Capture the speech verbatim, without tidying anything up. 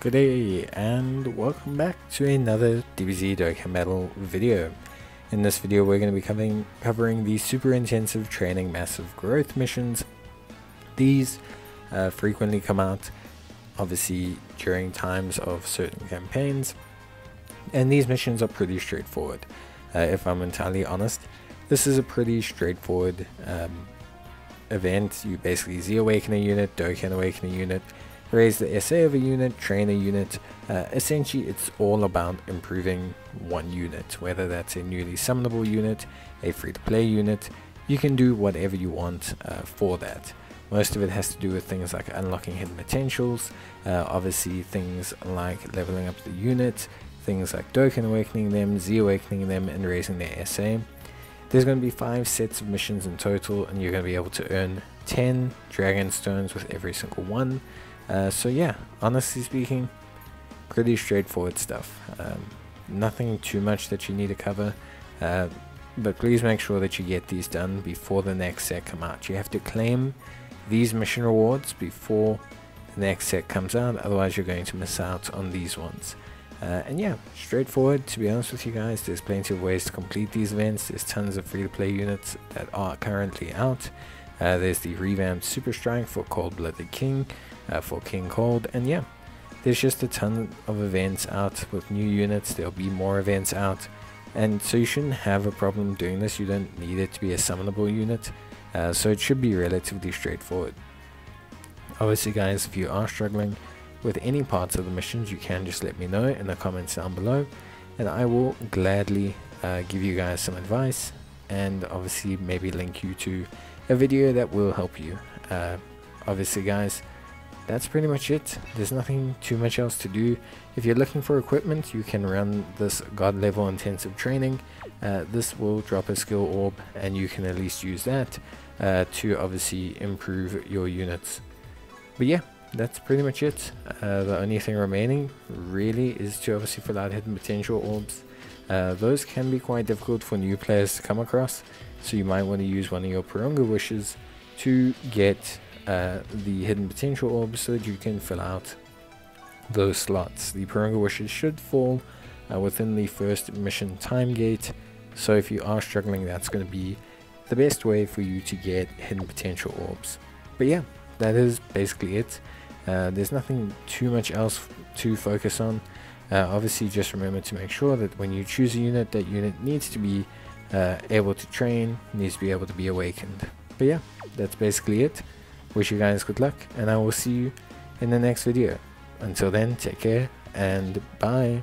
Good day and welcome back to another D B Z Dokkan Battle video. In this video we're going to be covering, covering the super intensive training massive growth missions. These uh, frequently come out obviously during times of certain campaigns, and these missions are pretty straightforward. Uh, if I'm entirely honest, this is a pretty straightforward um, event. You basically Z awaken a unit, Dokkan awaken a unit, raise the S A of a unit, train a unit. Uh, essentially it's all about improving one unit, whether that's a newly summonable unit, a free-to-play unit. You can do whatever you want uh, for that. Most of it has to do with things like unlocking hidden potentials, uh, obviously things like leveling up the unit, things like Dokkan awakening them, Z awakening them, and raising their S A. There's going to be five sets of missions in total, and you're going to be able to earn ten dragon stones with every single one. Uh, so yeah, honestly speaking, pretty straightforward stuff. Um, nothing too much that you need to cover, uh, but please make sure that you get these done before the next set come out. You have to claim these mission rewards before the next set comes out, otherwise you're going to miss out on these ones. Uh, and yeah, straightforward, to be honest with you guys. There's plenty of ways to complete these events. There's tons of free-to-play units that are currently out. Uh, there's the revamped Super Strike for Cold-Blooded King, uh, for King Cold, and yeah, there's just a ton of events out with new units. There'll be more events out, and so you shouldn't have a problem doing this. You don't need it to be a summonable unit, uh, so it should be relatively straightforward. Obviously guys, if you are struggling with any parts of the missions, you can just let me know in the comments down below, and I will gladly uh, give you guys some advice, and obviously maybe link you to a video that will help you. Uh, obviously guys, that's pretty much it. There's nothing too much else to do. If you're looking for equipment, you can run this god level intensive training. Uh, this will drop a skill orb, and you can at least use that uh, to obviously improve your units. But yeah, that's pretty much it. Uh, the only thing remaining really is to obviously fill out hidden potential orbs. Uh, those can be quite difficult for new players to come across, so you might want to use one of your Porunga wishes to get uh, the hidden potential orbs so that you can fill out those slots. The Porunga wishes should fall uh, within the first mission time gate, so if you are struggling, that's going to be the best way for you to get hidden potential orbs. But yeah, that is basically it. Uh, there's nothing too much else to focus on. Uh, obviously just remember to make sure that when you choose a unit, that unit needs to be uh, able to train, needs to be able to be awakened. But yeah, that's basically it. Wish you guys good luck, and I will see you in the next video. Until then, take care and bye.